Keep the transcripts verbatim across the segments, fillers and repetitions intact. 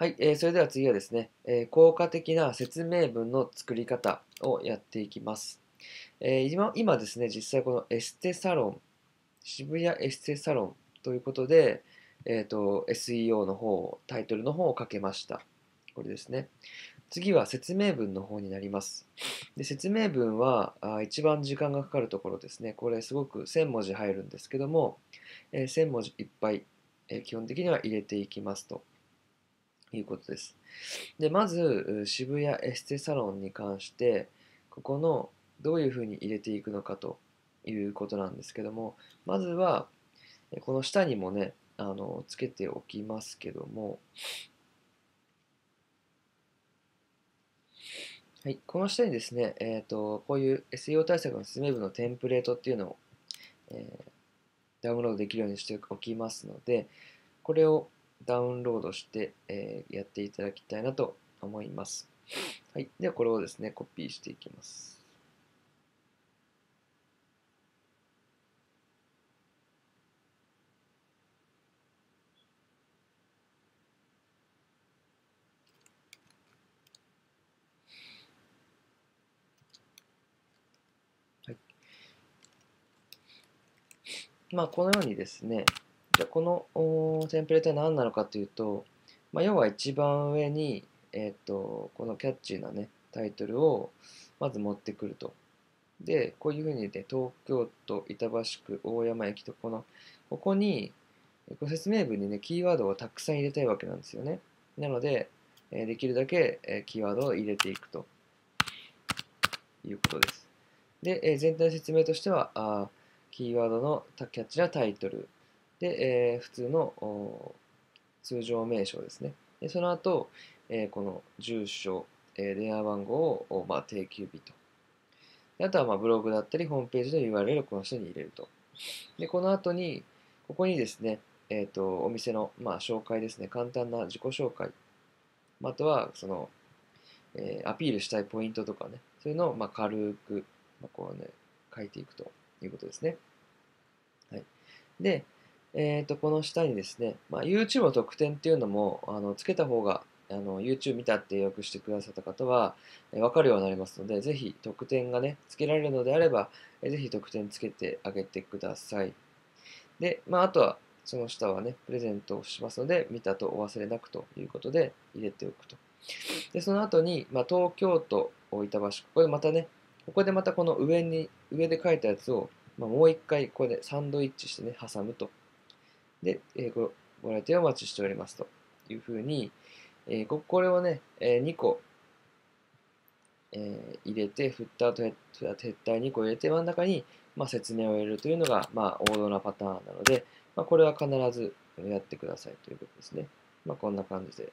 はい、えー、それでは次はですね、えー、効果的な説明文の作り方をやっていきます。えー、今、今ですね、実際このエステサロン、渋谷エステサロンということで、えーと、エスイーオー の方、タイトルの方をかけました。これですね。次は説明文の方になります。で、説明文はあ一番時間がかかるところですね。これすごくせんもじ入るんですけども、えー、せんもじいっぱい、えー、基本的には入れていきますということです。で、まず渋谷エステサロンに関して、ここのどういうふうに入れていくのかということなんですけども、まずはこの下にもね、あのつけておきますけども、はい、この下にですね、えーと、こういう エスイーオー 対策の説明文のテンプレートっていうのを、えー、ダウンロードできるようにしておきますので、これをダウンロードして、えー、やっていただきたいなと思います。はい、ではこれをですね、コピーしていきます。まあこのようにですね、じゃこのテンプレートは何なのかというと、まあ、要は一番上に、えー、とこのキャッチーな、ね、タイトルをまず持ってくると。で、こういうふうに、ね、東京都板橋区大山駅とこの、ここに説明文に、ね、キーワードをたくさん入れたいわけなんですよね。なので、できるだけキーワードを入れていくということです。で、全体の説明としては、あキーワードのキャッチなタイトルで、えー、普通の通常名称ですね。でその後、えー、この住所、えー、電話番号を、まあ、定休日と。であとはまあブログだったりホームページの ユーアールエル をこの下に入れると。でこの後に、ここにですね、えー、とお店の、まあ、紹介ですね、簡単な自己紹介、あとはその、えー、アピールしたいポイントとかね、そういうのをまあ軽く、まあ、こうね、書いていくと。いうことですね。はい、で、えーと、この下にですね、まあ、YouTube の特典っていうのもあのつけた方があの YouTube 見たって予約してくださった方は、えー、分かるようになりますので、ぜひ特典がね、つけられるのであれば、えー、ぜひ特典つけてあげてください。で、まあ、あとはその下はね、プレゼントをしますので、見たとお忘れなくということで入れておくと。で、その後に、まあ、東京都板橋区、これまたね、ここでまたこの上に、上で書いたやつを、まあ、もう一回、これでサンドイッチしてね、挟むと。で、えー、ご来店をお待ちしておりますというふうに、えー、これをね、えー、にこ、えー、入れて、フッターとヘッダーにこ入れて、真ん中に、まあ、説明を入れるというのが、まあ、王道なパターンなので、まあ、これは必ずやってくださいということですね。まあ、こんな感じで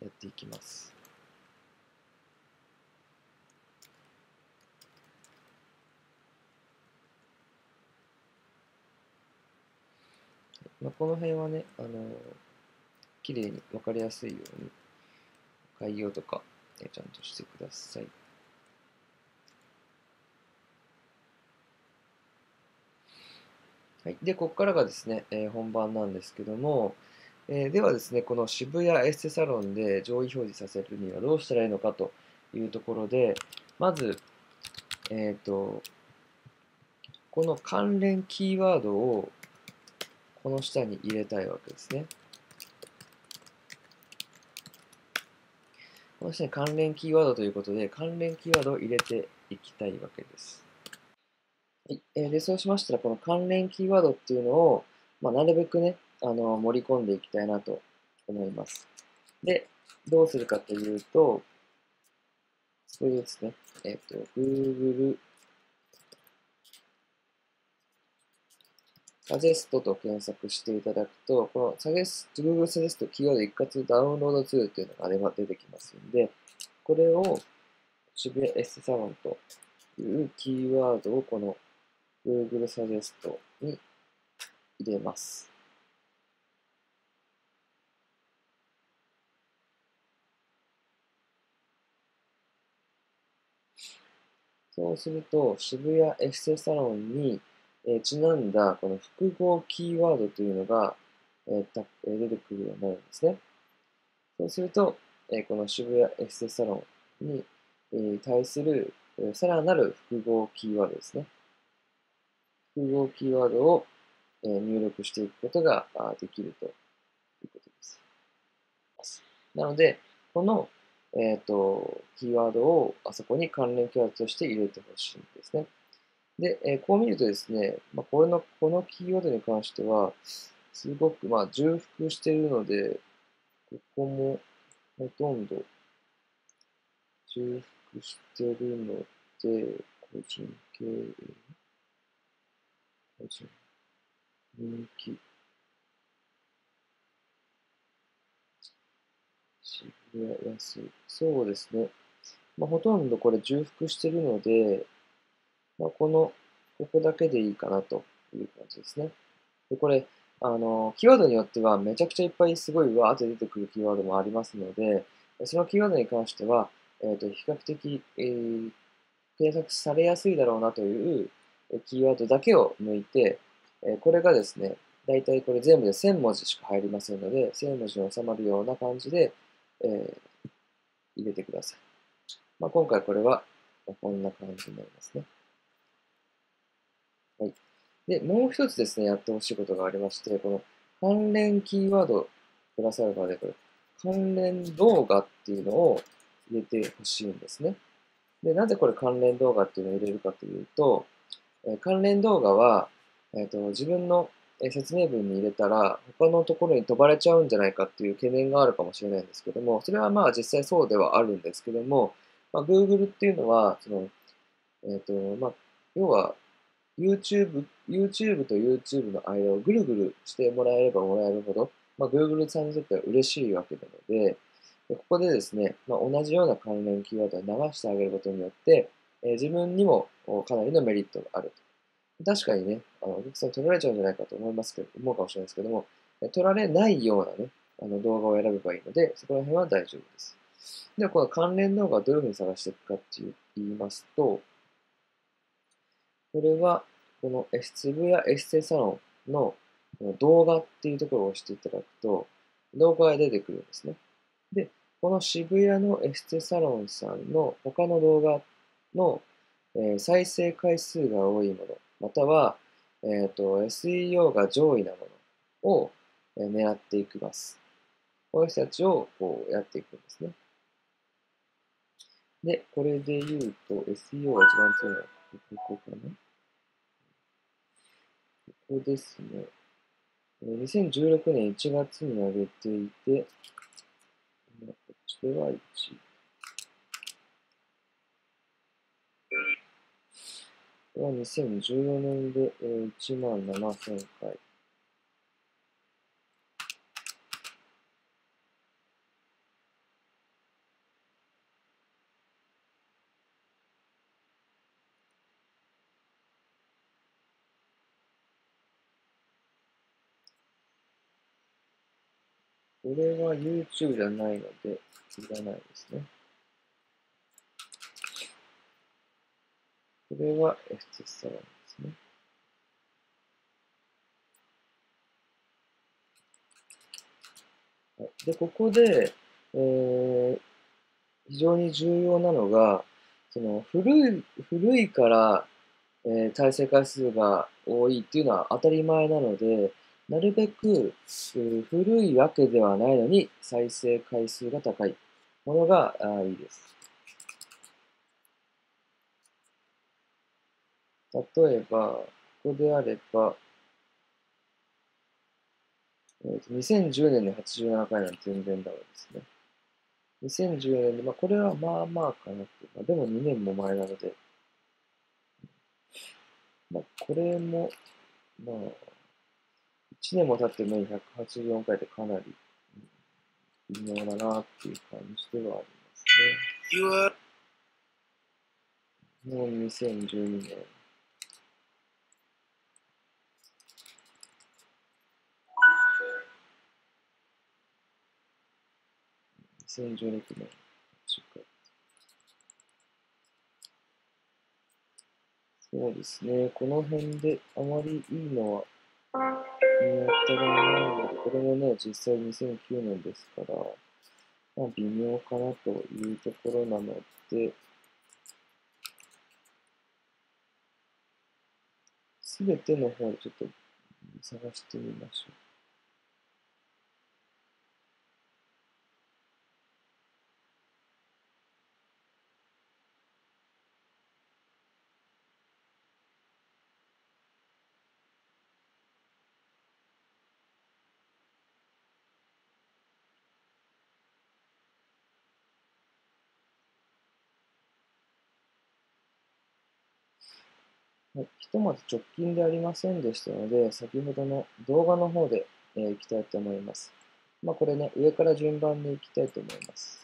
やっていきます。まあこの辺はね、あのー、綺麗に分かりやすいように概要とか、ね、ちゃんとしてください。はい、で、ここからがですね、えー、本番なんですけども、えー、ではですね、この渋谷エステサロンで上位表示させるにはどうしたらいいのかというところで、まず、えっと、この関連キーワードをこの下に入れたいわけですね。この下に関連キーワードということで、関連キーワードを入れていきたいわけです。で、そうしましたら、この関連キーワードっていうのを、まあ、なるべくね、あの、盛り込んでいきたいなと思います。で、どうするかというと、これですね、えっと、Googleサジェストと検索していただくと、このサジェスト、Google サジェストキーワード一括ダウンロードツールというのが出てきますので、これを渋谷エステサロンというキーワードをこの Google サジェストに入れます。そうすると、渋谷エステサロンにちなんだこの複合キーワードというのがえー、出てくるようになるんですね。そうすると、えー、この渋谷エステサロンに、えー、対するさらなる複合キーワードですね。複合キーワードを、えー、入力していくことができるということです。なので、この、えーと、キーワードをあそこに関連キーワードとして入れてほしいんですね。で、えー、こう見るとですね、まあ、これの、このキーワードに関しては、すごく、まあ、重複しているので、ここもほとんど重複しているので、個人経営、個人、人気、渋谷安い。そうですね。まあ、ほとんどこれ重複しているので、まあ、この、ここだけでいいかなという感じですね。で、これ、あの、キーワードによってはめちゃくちゃいっぱいすごいわーって出てくるキーワードもありますので、そのキーワードに関しては、えーと、比較的、えー、検索されやすいだろうなというキーワードだけを抜いて、えー、これがですね、だいたいこれ全部でせんもじしか入りませんので、せんもじに収まるような感じで、えー、入れてください。まあ、今回これはこんな感じになりますね。はい。で、もう一つですね、やってほしいことがありまして、この関連キーワードプラスアルファで、これ、関連動画っていうのを入れてほしいんですね。で、なぜこれ関連動画っていうのを入れるかというと、え関連動画は、えっと、自分の説明文に入れたら、他のところに飛ばれちゃうんじゃないかっていう懸念があるかもしれないんですけども、それはまあ実際そうではあるんですけども、まあ、Google っていうのは、その、えっと、まあ、要は、YouTube、YouTube と YouTube の間をぐるぐるしてもらえればもらえるほど、まあ、Google さんにとっては嬉しいわけなので、ここでですね、まあ、同じような関連キーワードを流してあげることによって、えー、自分にもかなりのメリットがあると。確かにね、あのお客さん取られちゃうんじゃないかと思いますけど、思うかもしれないですけども、取られないようなね、あの動画を選べばいいので、そこら辺は大丈夫です。では、この関連動画をどういうふうに探していくかって言いますと、これは、この渋谷エステサロンの動画っていうところを押していただくと、動画が出てくるんですね。で、この渋谷のエステサロンさんの他の動画の再生回数が多いもの、または、えっと、エスイーオー が上位なものを狙っていきます。この人たちをこうやっていくんですね。で、これで言うと エスイーオー が一番強いのはここかな。ここですね。にせんじゅうろくねんいちがつに上げていて、こっちではいち。これはにせんじゅうよねんでいちまんななせんかい。これは YouTube じゃないので、いらないですね。これはエステサロンですね。はい、で、ここで、えー、非常に重要なのが、その古い、古いから、えー、再生回数が多いっていうのは当たり前なので、なるべく古いわけではないのに再生回数が高いものがいいです。例えば、ここであれば、にせんじゅうねんではちじゅうななかいなんて全然ダメですね。にせんじゅうねんで、まあ、これはまあまあかなって、まあ、でもにねんも前なので、まあ、これも、まあ、いちねんも経ってもひゃくはちじゅうよんかいでかなり微妙だなっていう感じではありますね。もうにせんじゅうにねん。にせんじゅうろくねん。そうですね。この辺であまりいいのは。やったらね、これもね、実際にせんきゅうねんですから、まあ、微妙かなというところなので、すべての方をちょっと探してみましょう。はい、ひとまず直近でありませんでしたので、先ほどの動画の方で、えー、いきたいと思います。まあ、これね、上から順番にいきたいと思います。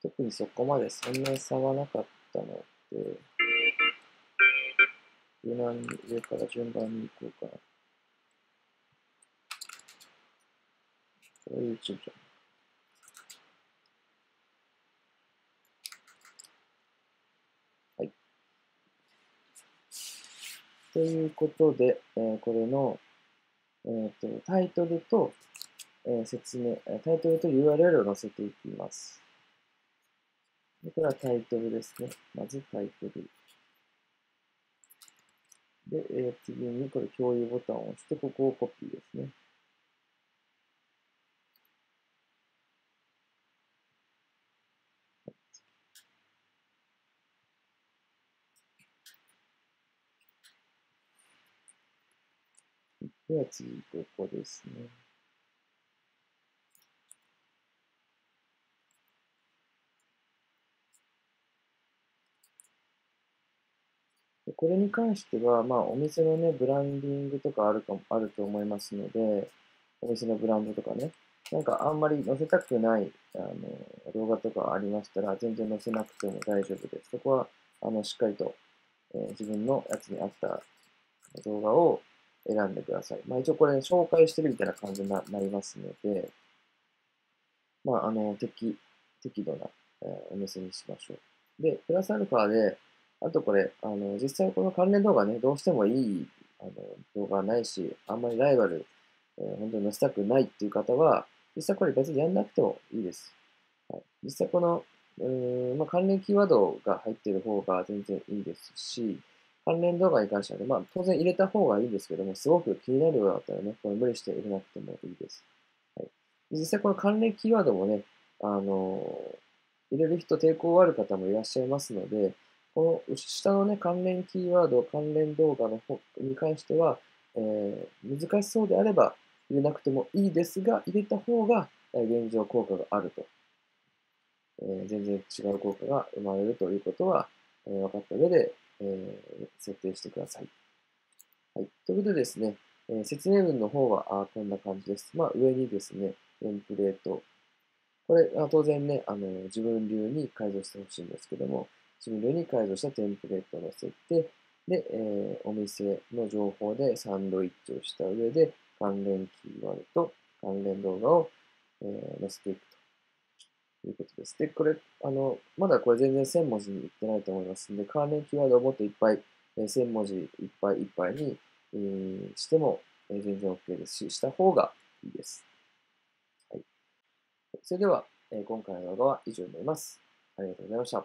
特にそこまでそんなに差はなかったので、無難に上から順番にいこうかな。これ YouTube じゃん。ということで、えー、これの、えー、とタイトルと、えー、説明、タイトルと ユーアールエル を載せていきます。で、これはタイトルですね。まずタイトル。で、えー、次にこれ共有ボタンを押して、ここをコピーですね。では次、ここですね。でこれに関しては、まあ、お店のね、ブランディングとかあるかも、あると思いますので、お店のブランドとかね、なんかあんまり載せたくないあの動画とかありましたら、全然載せなくても大丈夫です。そこは、あの、しっかりと、えー、自分のやつに合った動画を選んでください。まあ一応これ、ね、紹介してるみたいな感じになりますので、まああの、適、適度な、えー、お店にしましょう。で、プラスアルファで、あとこれ、あの、実際この関連動画ね、どうしてもいいあの動画ないし、あんまりライバル、えー、本当に載せたくないっていう方は、実際これ別にやんなくてもいいです。はい、実際この、うーん、まあ、関連キーワードが入っている方が全然いいですし、関連動画に関しては、ね、まあ、当然入れた方がいいんですけども、すごく気になるようだったらね、これ無理して入れなくてもいいです。はい、実際この関連キーワードもね、あのー、入れる人抵抗ある方もいらっしゃいますので、この下のね、関連キーワード、関連動画の方に関しては、えー、難しそうであれば入れなくてもいいですが、入れた方が現状効果があると。えー、全然違う効果が生まれるということは、えー、分かった上で、えー、設定してください。はい、ということでですね、えー、説明文の方はあこんな感じです。まあ、上にですね、テンプレート。これ、あ当然ねあの、自分流に改造してほしいんですけども、自分流に改造したテンプレートを載せて、で、えー、お店の情報でサンドイッチをした上で、関連キーワードと関連動画を、えー、載せていくということです。で、これ、あの、まだこれ全然せん文字にいってないと思いますので、関連キーワードをもっといっぱい、えー、せん文字いっぱいいっぱいに、えー、しても、えー、全然 OK ですし、した方がいいです。はい。それでは、えー、今回の動画は以上になります。ありがとうございました。